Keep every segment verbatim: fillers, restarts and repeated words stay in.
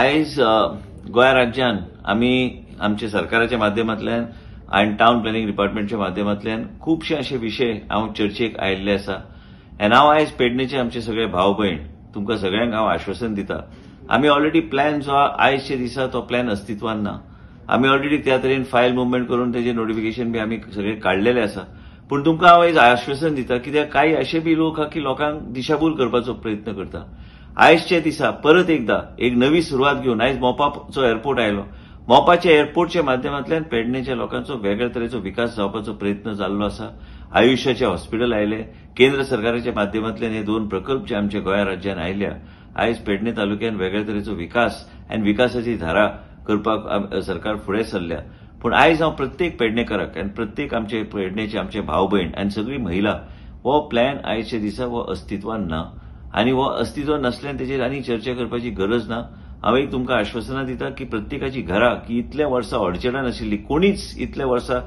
आयज गोंय राज्यान आमी आमचे सरकाराच्या माध्यमांतल्यान आनी टावन प्लॅनिंग डिपार्टमेंटच्या माध्यमांतल्यान खुबशे अशे विशय हांव चर्चेक आयिल्ले आसा. आनी हांव आयज पेडणेचे आमचे सगळे भाव भयण तुमकां सगळ्यांक हांव आश्वासन दिता, आमी ऑलरेडी प्लॅन जो आयजच्या दिसा तो प्लॅन अस्तित्वान ना. आमी ऑलरेडी त्या तरेन फायल मुवमेंट करून तेजे नोटिफिकेशन बी आमी सगळे काडलेले आसा. पूण तुमकां हांव आयज आश्वासन दिता कित्याक काय अशे बी लोक हा की लोकांक दिशाभूल करपाचो प्रयत्न करता. आयजच्या दिसा परत एकदा एक नवी सुरवात घेवन आयज मोपाचो एअरपोर्ट आयलो. मोपाच्या एअरपोर्टच्या माध्यमांतल्यान पेडणेच्या लोकांचो वेगळे तरेचो विकास जावपाचो प्रयत्न जाल्लो आसा. आयुष्याचे हॉस्पिटल आयले, केंद्र सरकाराच्या माध्यमांतल्यान हे दोन प्रकल्प जे आमच्या गोंय राज्यान आयल्या. आयज पेडणे तालुक्यान वेगळे तरेचो विकास आनी विकासाची धारा करपाक सरकार फुडें सरल्या. पूण आयज हांव प्रत्येक पेडणेकाराक आनी प्रत्येक आमचे पेडणेचे आमचे भाव भयण आनी सगळी महिला हो प्लॅन आयजच्या दिसा हो अस्तित्वान ना आनी हो अस्तित्व नासल्यान तेजेर आनी चर्चा करपाची गरज ना. हांव एक तुमकां आश्वासनां दिता की प्रत्येकाची घरां की इतल्या वर्सां अडचणां नाशिल्ली, कोणीच इतल्या वर्सां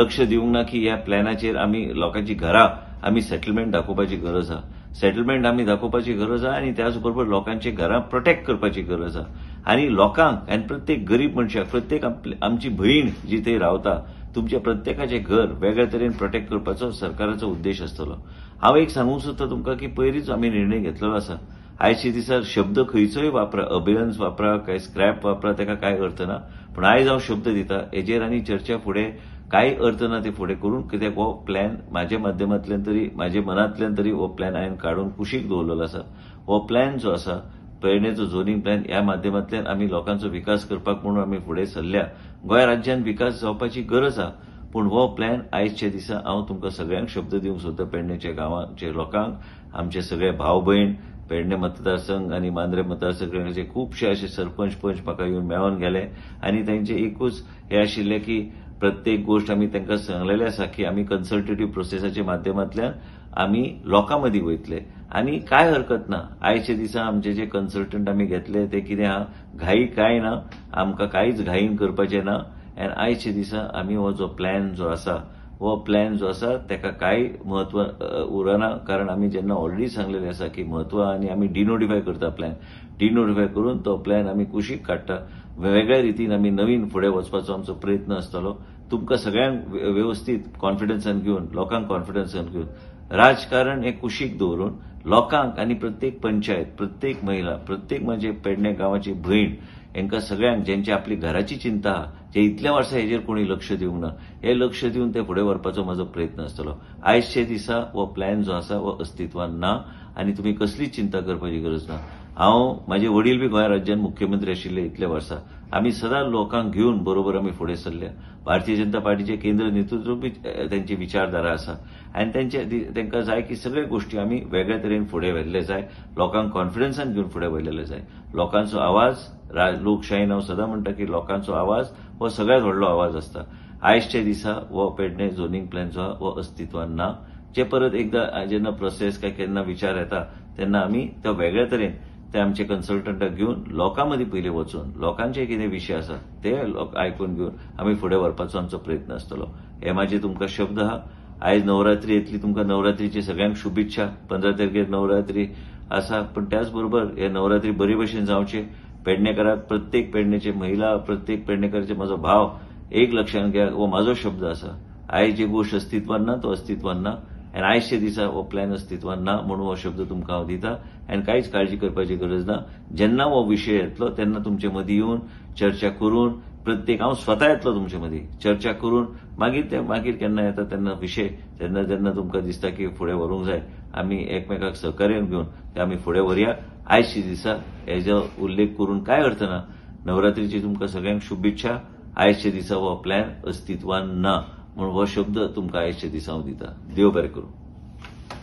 लक्ष दिवंक ना की ह्या प्लॅनाचेर आमी लोकांची घरां आमी सेटलमेंट दाखोवपाची गरज आसा. सेटलमेंट आमी दाखोवपाची गरज आसा आनी त्याच बरोबर लोकांची घरां प्रोटेक्ट करपाची गरज आसा. आनी लोकांक आनी प्रत्येक गरीब मनशाक प्रत्येक आमची भयण जी थंय रावता तुमच्या प्रत्येकाचें घर वेगळे तरेन प्रोटेक्ट करपाचो सरकाराचो उद्देश आसतलो. हांव एक सांगूंक सोदता तुमकां की पयलींच आमी निर्णय घेतलेलो आसा. आयच्या दिसा शब्द खंयचोय वापरा, अबेयन्स वापरा काय स्क्रॅप वापरा, ताका काय अर्थ ना. पूण आयज हांव शब्द दिता हेजेर आनी चर्चा फुडें काय अर्थ ना ते फुडें करून, कित्याक हो प्लॅन म्हाज्या माध्यमांतल्यान तरी म्हाज्या मनांतल्यान तरी हो प्लॅन हांवें काडून कुशीक दवरलेलो आसा. हो प्लॅन जो आसा पेडणेचो झोनिंग प्लॅन ह्या माध्यमांतल्यान आमी लोकांचो विकास करपाक म्हणून आमी फुडें सरल्या. गोंय राज्यान विकास जावपाची गरज आसा. पूण हो प्लॅन आयच्या दिसा हांव तुमकां सगळ्यांक शब्द दिवंक सोदता पेडणेच्या गांवांच्या लोकांक, आमचे सगळे भाव भयण. पेडणे मतदारसंघ आनी मांद्रे मतदारसंघाचे खुबशे अशे सरपंच पंच म्हाका येवन मेळोन गेले आनी तांचे एकूच हें आशिल्लें की प्रत्येक गोश्ट आमी तांकां सांगलेलें आसा की आमी कन्सल्टेटिव्ह प्रोसेसाच्या माध्यमांतल्यान आमी लोकां मदीं वयतले आनी कांय हरकत ना. आयच्या दिसा आमचे जे कन्सल्टंट आमी घेतले ते कितें आहा घाई कांय ना, आमकां कांयच घाईन करपाचें ना. आनी आयच्या दिसा आमी हो जो प्लॅन जो आसा हो प्लॅन जो आसा ताका कांय म्हत्व उरना, कारण आमी जेन्ना ऑलरेडी सांगलेलें आसा की म्हत्व आनी आमी डिनोटिफाय करता प्लॅन. डिनोटिफाय करून तो प्लॅन आमी कुशीक काडटा. वेगळ्या रितीन आमी नवीन फुडें वचपाचो आमचो प्रयत्न आसतलो. तुमकां सगळ्यांक वेवस्थीत कॉन्फिडन्सान घेवन लोकांक कॉन्फिडन्सान घेवन राजकारण हे कुशीक दवरून लोकांक आनी प्रत्येक पंचायत प्रत्येक महिला प्रत्येक म्हणजे पेडणे गांवाची भयण हांकां सगळ्यांक जेंची आपली घराची चिंता जे इतल्या वर्सां हेजेर कोणी लक्ष दिवंक ना हें लक्ष दिवन ते फुडें व्हरपाचो म्हजो प्रयत्न आसतलो. आयच्या दिसा हो प्लॅन जो आसा हो अस्तित्वान ना आनी तुमी कसलीच चिंता करपाची गरज ना. हांव म्हाजे वडील बी गोंय राज्यान मुख्यमंत्री आशिल्ले इतल्या वर्सां आमी सदांच लोकांक घेवन बरोबर आमी फुडें सरल्या. भारतीय जनता पार्टीचे केंद्र नेतृत्व बी तांची विचारधारा आसा आनी तांचे तांकां जाय की सगळे गोश्टी आमी वेगळ्या तरेन फुडें व्हेल्ले जाय, लोकांक कॉन्फिडन्सान घेवन फुडें व्हेल्लेले जाय. लोकांचो आवाज लोकशायेन हांव सदां म्हणटा की लोकांचो आवाज हो सगळ्यांत व्हडलो आवाज आसता. आयच्या दिसा हो पेडणे झोनिंग प्लॅन जो हो अस्तित्वान ना. जे परत एकदा जेन्ना प्रोसेस काय केन्ना विचार येता तेन्ना आमी तो वेगळ्या तरेन ते आमचे कन्सल्टंटाक घेवन लोकां मदीं पयलीं वचून लोकांचे कितें विशय आसा ते आयकून घेवन आमी फुडें व्हरपाचो आमचो प्रयत्न आसतलो. हे म्हाजे तुमकां शब्द आहा. आयज नवरात्री येतली, तुमकां नवरात्रीची सगळ्यांक शुभेच्छा. पंदरा तारखेर नवरात्री आसा, पूण त्याच बरोबर हे नवरात्री बरे भशेन जावचे. पेडणेकाराक प्रत्येक पेडणेचे महिला प्रत्येक पेडणेकाराचे म्हाजो भाव एक लक्षांत घेया, हो म्हाजो शब्द आसा. आयज जी गोश्ट अस्तित्वान ना तो अस्तित्वान ना आनी आयच्या दिसा हो प्लॅन अस्तित्वान ना म्हणून हो शब्द तुमकां हांव दिता. आनी कांयच काळजी करपाची गरज ना. जेन्ना हो विशय येतलो तेन्ना तुमचे मदीं येवन चर्चा करून प्रत्येक हांव स्वता येतलो तुमचे मदीं चर्चा करून मागीर ते मागीर केन्ना येता तेन्ना विशय तेन्ना जेन्ना तुमकां दिसता की फुडें व्हरूंक जाय आमी एकमेकाक सहकार्य घेवन ते आमी फुडें व्हरया. आयच्या दिसा हेजो उल्लेख करून कांय अर्थ ना. नवरात्रीची तुमकां सगळ्यांक शुभेच्छा. आयच्या दिसा हो प्लॅन अस्तित्वान ना म्हणून हो शब्द तुमकां आयच्या दिसा हांव दिता. देव बरें करूं.